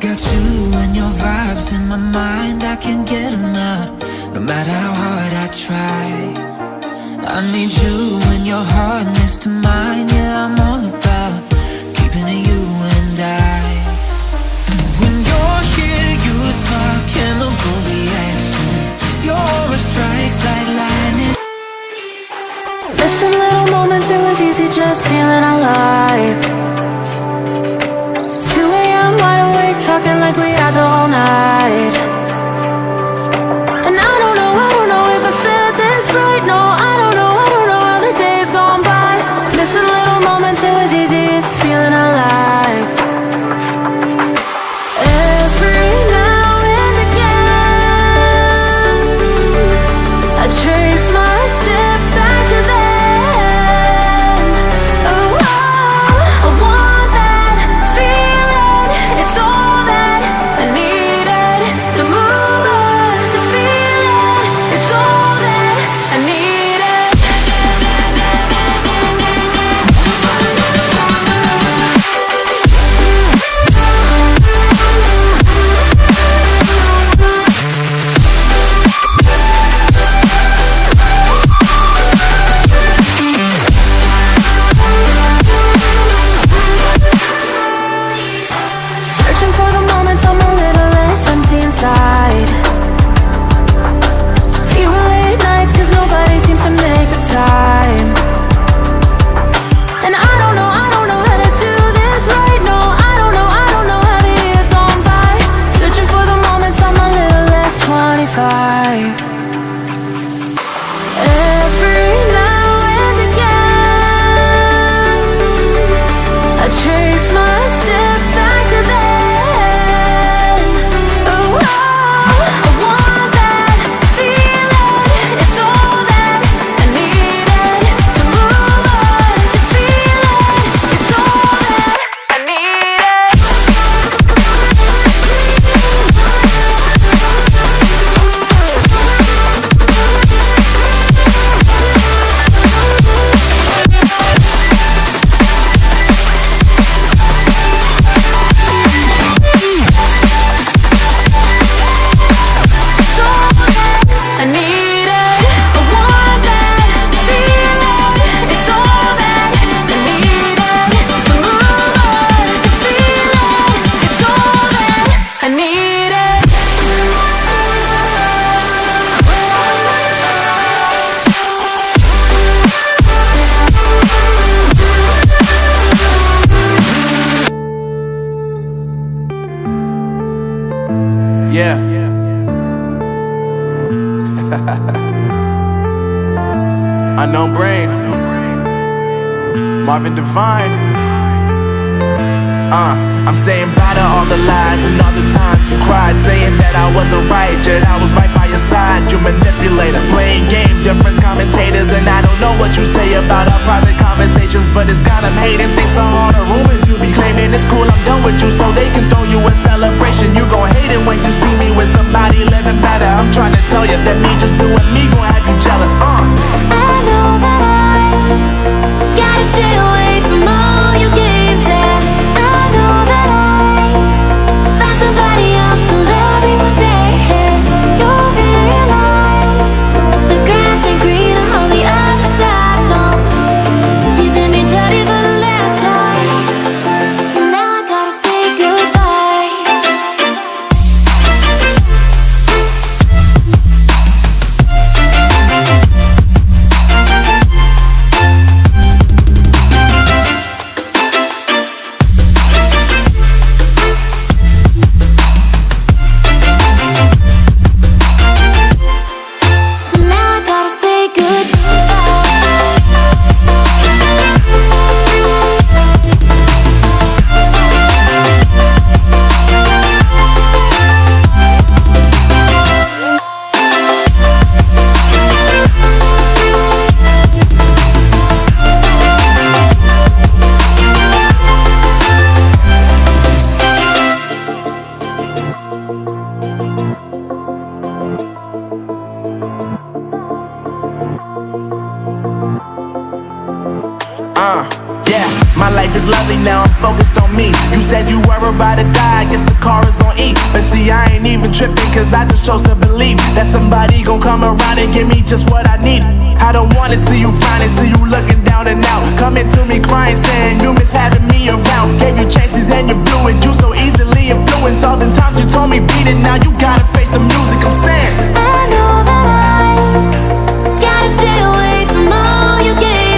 got you and your vibes in my mind. I can't get them out, no matter how hard I try. I need you and your heart next to mine. Yeah, I'm all about keeping it you and I. When you're here, you spark chemical reactions. Your aura strikes like lightning. Missing little moments, it was easy just feeling alive. Talking like we had the whole night. And I don't know if I said this right. No, I don't know how the days gone by. Missing little moments, it was easy just feeling alive. Every now and again I trace my steps back to then. Oh, I want that feeling. It's all Unknown Brain, Marvin Divine. I'm saying bye to all the lies and all the times you cried, saying that I wasn't right, yet I was right by your side. You manipulator, playing games, your friends commentators. And I don't know what you say about our private conversations, but it's got them hating, thanks to all the rumors you be claiming. It's cool, I'm done with you, so they can throw you a celebration. You gon' hate it when you see me with somebody living better. I'm trying to tell you that me just doing me gon' have you jealous, I know that I gotta stay away from all your games, yeah. I know that I find somebody else to love every day, yeah. You'll realize the grass ain't greener on the other side, no. You did me dirty for the last time, so now I gotta say goodbye. My life is lovely now, I'm focused on me. You said you were about to die, I guess the car is on E. But see, I ain't even tripping, cause I just chose to believe that somebody gon' come around and give me just what I need. I don't wanna see you finding, see you looking down and out, coming to me crying, saying you miss having me around. Gave you chances and you blew it, you so easily influenced. All the times you told me beat it, now you gotta face the music, I'm saying I know that I gotta stay away from all your games.